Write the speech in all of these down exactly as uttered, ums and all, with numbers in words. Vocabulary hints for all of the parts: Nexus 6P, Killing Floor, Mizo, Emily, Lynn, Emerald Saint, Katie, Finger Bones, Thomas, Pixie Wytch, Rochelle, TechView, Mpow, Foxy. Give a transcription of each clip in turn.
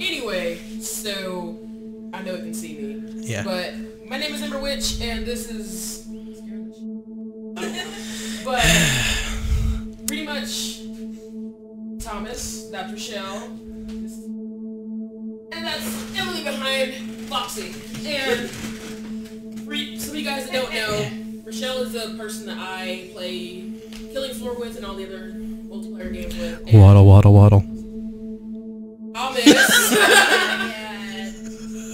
Anyway, so I know you can see me. Yeah. But my name is Ember Witch, and this is. But pretty much Thomas, that's Rochelle, and that's Emily behind Foxy. And for some of you guys that don't know, Rochelle is the person that I play Killing Floor with and all the other multiplayer games with. And waddle, waddle, waddle. Thomas.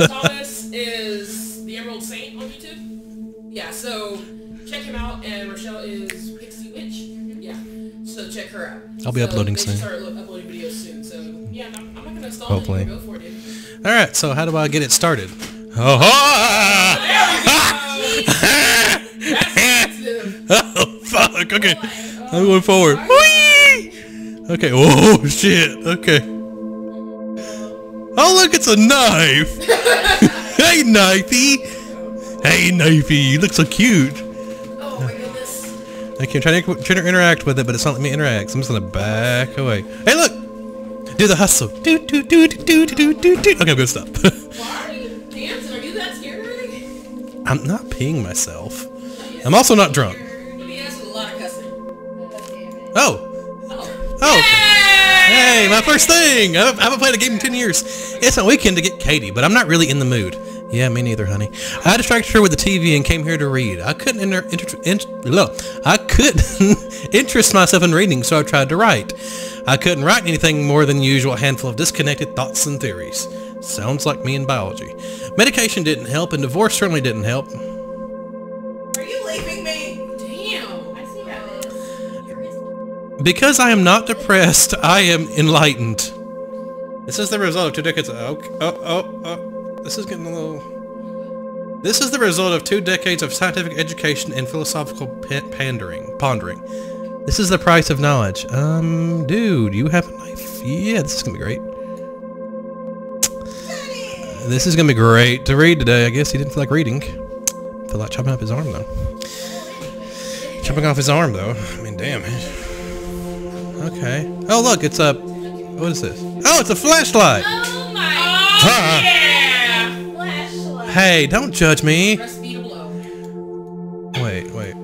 Thomas is the Emerald Saint on YouTube. Yeah, so check him out. And Rochelle is Pixie Wytch. Yeah, so check her out. I'll be so uploading soon. Start uploading videos soon. So yeah, I'm, I'm not gonna stall. Hopefully. Go for it, dude. All right. So how do I get it started? Oh, oh, oh fuck. Okay, oh, I'm going forward. Whee! Okay. Oh shit. Okay. Oh look, it's a knife! Hey knifey! Hey knifey, you look so cute! Oh my goodness. Okay, I'm trying to, trying to interact with it, but it's not letting me interact, so I'm just gonna back away. Hey look! Do the hustle! Do do do do do do do do. Okay, I'm gonna stop. Why are you dancing? Are you that scared already? I'm not peeing myself. I'm also not drunk. He has a lot of cussing. Oh! Oh! Oh. Hey, my first thing! I haven't played a game in ten years. It's my weekend to get Katie, but I'm not really in the mood. Yeah, me neither, honey. I distracted her with the T V and came here to read. I couldn't inter inter inter I couldn't interest myself in reading, so I tried to write. I couldn't write anything more than the usual handful of disconnected thoughts and theories. Sounds like me in biology. Medication didn't help, and divorce certainly didn't help. Are you leaving me? Because I am not depressed, I am enlightened. This is the result of two decades of... Oh, oh, oh. This is getting a little... This is the result of two decades of scientific education and philosophical pandering, pondering. This is the price of knowledge. Um, dude, you have a knife. Yeah, this is gonna be great. Uh, this is gonna be great to read today. I guess he didn't feel like reading. Feel like chopping off his arm, though. Chopping off his arm, though. I mean, damn it. Okay. Oh look, it's a. What is this? Oh, it's a flashlight. Oh my. Oh, uh-uh. Yeah. Flashlight. Hey, don't judge me. Press B to blow. Wait, wait.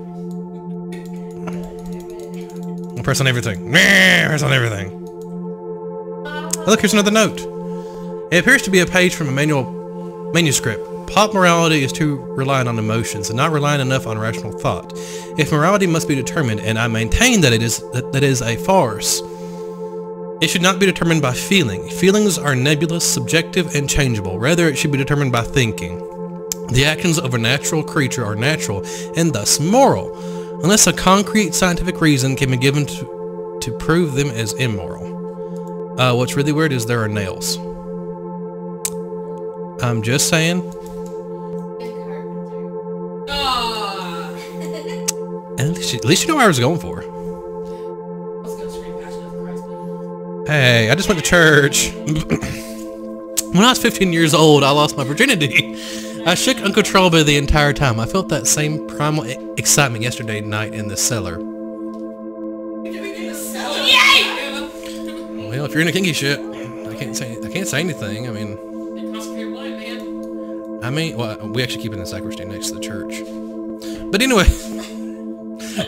I'll press on everything. Press on everything. Oh, look, here's another note. It appears to be a page from a manual manuscript. Pop morality is too reliant on emotions and not reliant enough on rational thought. If morality must be determined, and I maintain that it is that, that is a farce, it should not be determined by feeling. Feelings are nebulous, subjective, and changeable. Rather, it should be determined by thinking. The actions of a natural creature are natural and thus moral, unless a concrete scientific reason can be given to, to prove them as immoral. Uh, what's really weird is there are nails. I'm just saying. At least, you, at least you know where I was going for. Hey, I just went to church. When I was fifteen years old, I lost my virginity. I shook uncontrollably the entire time. I felt that same primal excitement yesterday night in the cellar. Well, if you're into kinky shit, I can't say I can't say anything. I mean, I mean, well, we actually keep it in the sacristy next to the church. But anyway.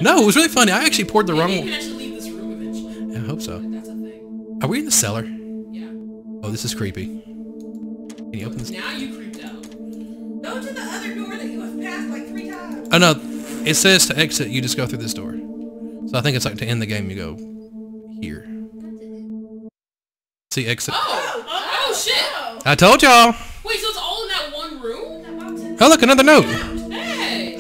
No, it was really funny. I actually poured the yeah, wrong... You can actually leave this room eventually. I hope so. That's a thing. Are we in the cellar? Yeah. Oh, this is creepy. Can you open this? Now you creeped out. Go to the other door that you have passed like three times. Oh, no. It says to exit, you just go through this door. So I think it's like to end the game, you go here. See, exit. Oh! Oh, oh shit! I told y'all! Wait, so it's all in that one room? Oh, look, another note!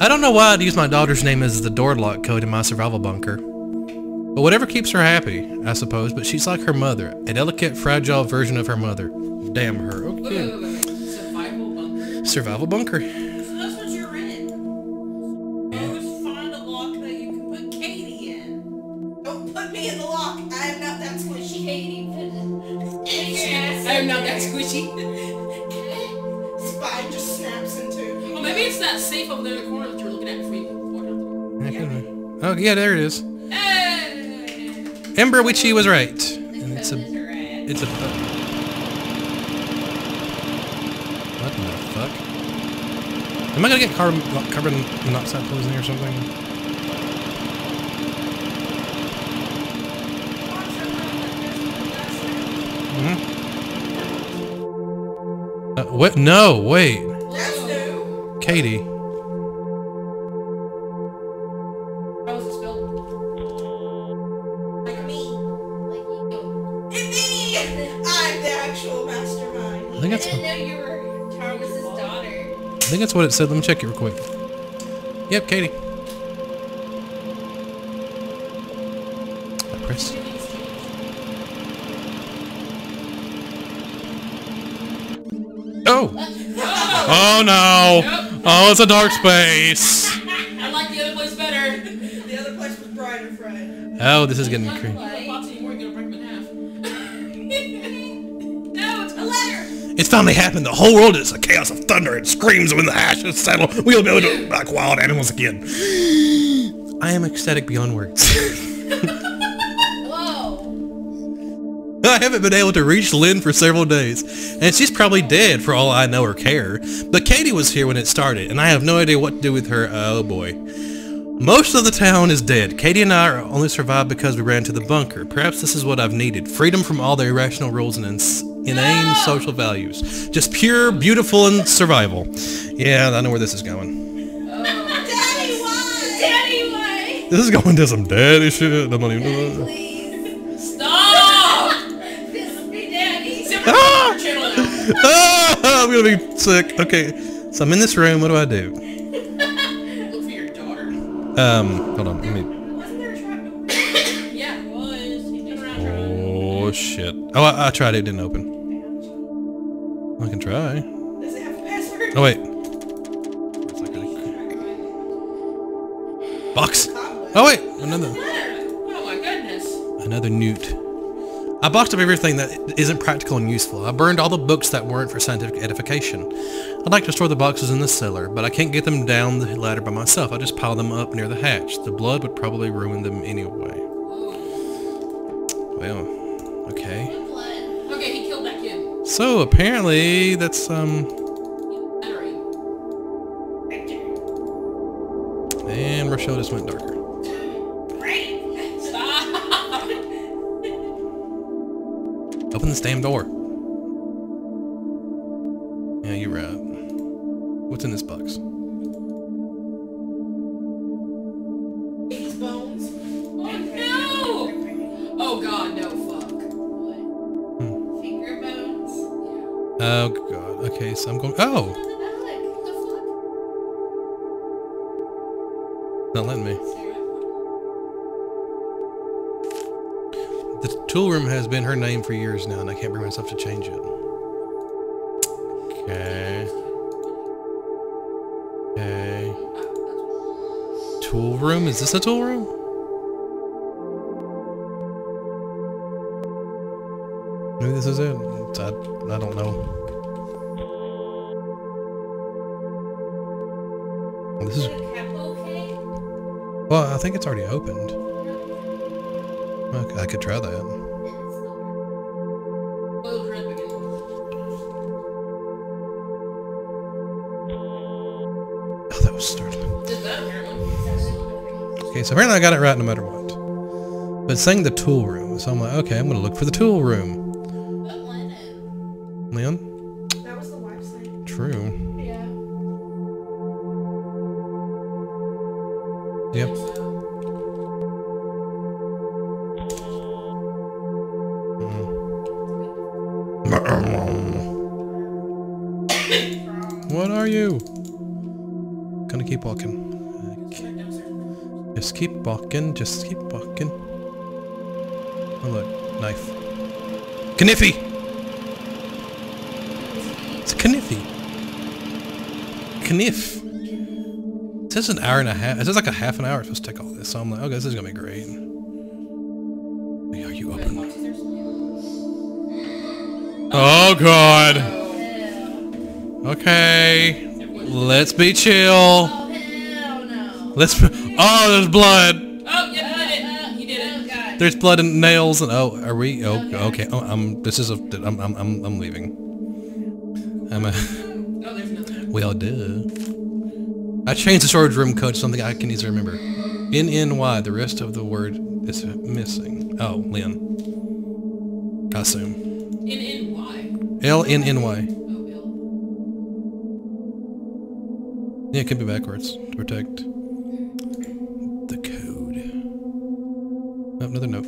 I don't know why I'd use my daughter's name as the door lock code in my survival bunker. But whatever keeps her happy, I suppose, but she's like her mother. A delicate, fragile version of her mother. Damn her. Okay. Wait, wait, wait, wait. Survival bunker? Survival bunker. So that's what you're in. Yeah. Always find a lock that you can put Katie in. Don't put me in the lock. I am not that squishy. Katie. I am not that squishy. Spine just snaps into. Oh, maybe it's that safe up there in the corner. Oh, yeah, there it is. Hey. Ember Witchy was right. And it's a... It's a... What the fuck? Am I gonna get carbon, carbon monoxide poisoning or something? Mm-hmm. Uh, what? No, wait. Katie. I think that's what it said. Let me check it real quick. Yep, Katie. I pressed. Oh! Oh no! Oh, it's a dark space! I like the other place better. The other place was brighter, Fred. Oh, this is getting creepy. It's finally happened. The whole world is a chaos of thunder and screams when the ashes settle. We'll be able to look like wild animals again. I am ecstatic beyond words. Whoa. I haven't been able to reach Lynn for several days, and she's probably dead for all I know or care. But Katie was here when it started, and I have no idea what to do with her. Oh boy. Most of the town is dead. Katie and I are only survived because we ran to the bunker. Perhaps this is what I've needed. Freedom from all the irrational rules and ins inane no! social values. Just pure, beautiful, and survival. Yeah, I know where this is going. Oh. Daddy, why? Daddy, why? This is going to some daddy shit. I'm not even daddy, doing please. Stop! This is me, Daddy. Ah! Ah! I'm gonna be sick. Okay, so I'm in this room. What do I do? Um, hold on, let me... Wasn't there a trap? Yeah, it was. He did around oh, shit. Oh, I, I tried it. It didn't open. I can try. Does it have a password? Oh, wait. It's like a... Box! Oh, wait! Another... Oh, my goodness. Another newt. I boxed up everything that isn't practical and useful. I burned all the books that weren't for scientific edification. I'd like to store the boxes in the cellar, but I can't get them down the ladder by myself. I just pile them up near the hatch. The blood would probably ruin them anyway. Well, okay. Okay, he killed that kid. So apparently that's um. And Rochelle just went darker. Open this damn door. Yeah, you're right. What's in this box? It's bones. Oh no! Oh god, no, fuck. What? Hmm. Finger bones? Yeah. Oh god, okay, so I'm going- Oh! It's not letting me. The tool room has been her name for years now, and I can't bring myself to change it. Okay. Okay. Tool room? Is this a tool room? Maybe this is it. I, I don't know. This is... Well, I think it's already opened. I could try that. Oh, that was startling. Okay, so apparently I got it right no matter what. But it's saying the tool room, so I'm like, okay, I'm gonna look for the tool room. Lynn? That was the wife's name. True. Yeah. Yep. What are you? Gonna keep walking. Okay. Just keep walking, just keep walking. Oh look, knife. Kniffy! It's a kniffy. Kniff. It says an hour and a half. It says like a half an hour it's supposed to take all this, so I'm like, okay, this is gonna be great. Are you open? Oh god! Okay, let's be chill. Oh, hell no. Let's be oh, there's blood. Oh, yeah, you did it. You did it. There's blood and nails and oh, are we? Oh, okay. okay. Oh, I'm. This is a. I'm. I'm. I'm leaving. I'm. A, No, there's nothing. Well, duh. I changed the storage room code to something I can easily remember. N N Y, the rest of the word is missing. Oh, Lynn. I assume. N N Y. L N N Y. Oh, L. Yeah, it could be backwards to protect the code. Oh, another note.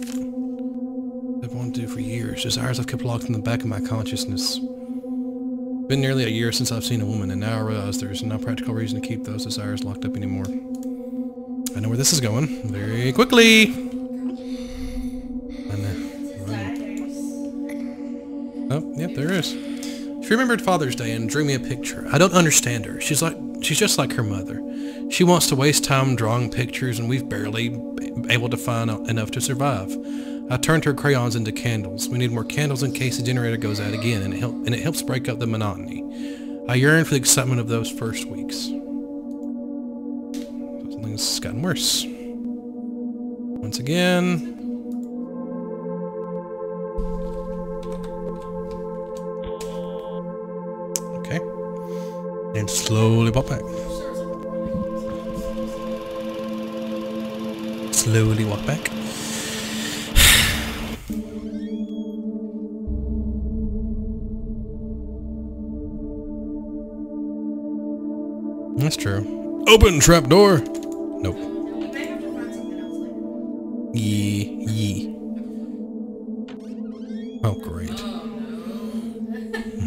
I've wanted to do for years. Desires I've kept locked in the back of my consciousness. Been nearly a year since I've seen a woman, and now I realize there's no practical reason to keep those desires locked up anymore. I know where this is going. Very quickly! I know. Oh, yep, there is. She remembered Father's Day and drew me a picture. I don't understand her. She's like, she's just like her mother. She wants to waste time drawing pictures, and we've barely been able to find enough to survive. I turned her crayons into candles. We need more candles in case the generator goes out again, and it, help, and it helps break up the monotony. I yearn for the excitement of those first weeks. So something's gotten worse. Once again... Okay. And slowly walk back. Slowly walk back. That's true. Open trapdoor! Nope. You might have to find something else later. Yee. Yee. Oh, great. Oh,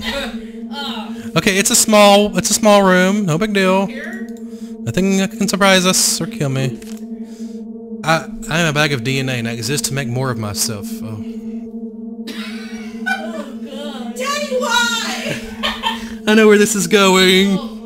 no. Okay, it's a small, it's a small room. No big deal. Here? Nothing that can surprise us or kill me. I, I am a bag of D N A and I exist to make more of myself. Oh. Oh, God. Daddy, why? I know where this is going. Oh.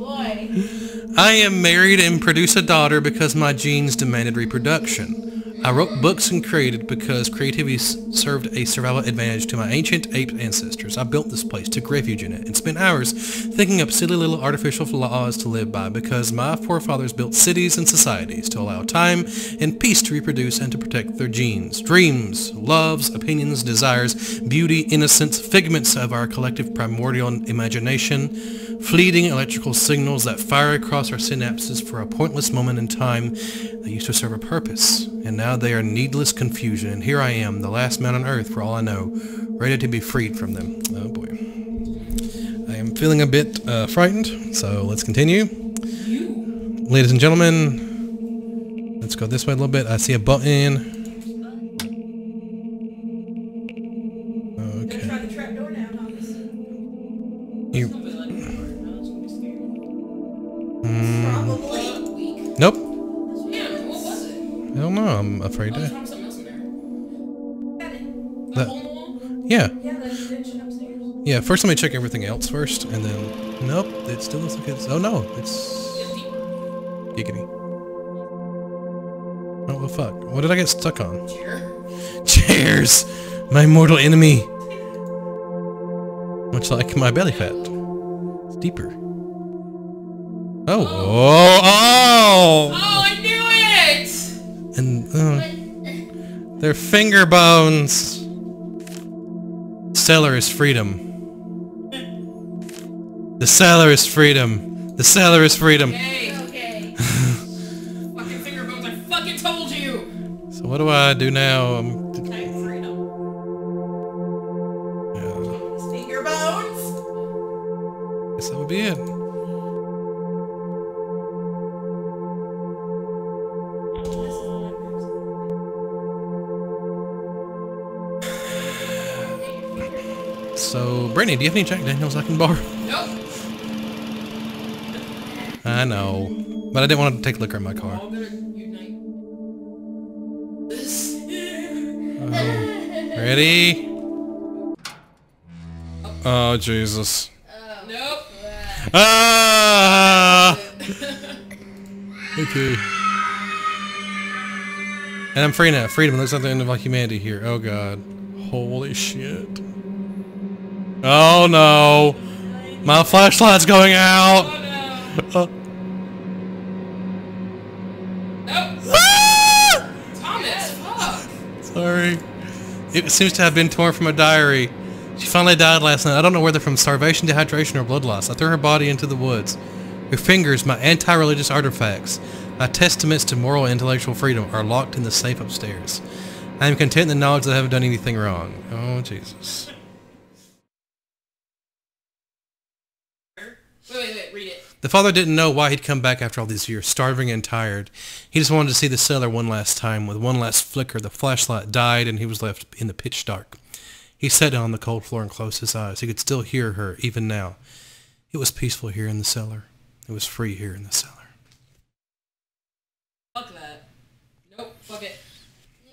I am married and produce a daughter because my genes demanded reproduction. I wrote books and created because creativity served a survival advantage to my ancient ape ancestors. I built this place, took refuge in it, and spent hours thinking up silly little artificial laws to live by because my forefathers built cities and societies to allow time and peace to reproduce and to protect their genes, dreams, loves, opinions, desires, beauty, innocence, figments of our collective primordial imagination. Fleeting electrical signals that fire across our synapses for a pointless moment in time that used to serve a purpose, and now they are needless confusion, and here I am, the last man on earth for all I know, ready to be freed from them. Oh boy. I am feeling a bit uh, frightened, so let's continue. You. Ladies and gentlemen, let's go this way a little bit. I see a button. Okay. Try the trap door now, Thomas. You. Nope. Yeah, what was it? I don't know. I'm afraid oh, to. That, yeah. Yeah, the extension upstairs. Yeah. First, let me check everything else first, and then. Nope. It still looks like it's. Oh no! It's. Giggity. Oh well, fuck. What did I get stuck on? Chair. Chairs. My mortal enemy. Much like my belly fat. It's deeper. Oh. Oh. Oh! Oh, I knew it! And, uh, their finger bones. Cellar is freedom. The cellar is freedom. The cellar is freedom. Okay, okay. Fucking finger bones, I fucking told you! So what do I do now? I'm... freedom. Yeah. Finger bones? Guess that would be it. So, Brittany, do you have any Jack Daniels I can borrow? Nope. I know, but I didn't want to take liquor in my car. Oh, ready? Oh, Jesus. Uh, nope. Ah! Okay. And I'm free now. Freedom looks like the end of my humanity here. Oh, God. Holy shit. Oh no! My flashlight's going out! Oh, no. Uh. Nope. Ah! Thomas, fuck! Sorry. It seems to have been torn from a diary. She finally died last night. I don't know whether from starvation, dehydration, or blood loss. I threw her body into the woods. Your fingers, my anti-religious artifacts, my testaments to moral and intellectual freedom, are locked in the safe upstairs. I am content in the knowledge that I haven't done anything wrong. Oh, Jesus. Wait, wait, wait, read it. The father didn't know why he'd come back after all these years, starving and tired. He just wanted to see the cellar one last time. With one last flicker, the flashlight died and he was left in the pitch dark. He sat down on the cold floor and closed his eyes. He could still hear her, even now. It was peaceful here in the cellar. It was free here in the cellar. Fuck that. Nope, fuck it.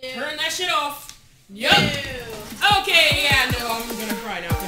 Yeah. Turn that shit off. Yep. Yeah. Okay, yeah, no, I'm gonna cry now.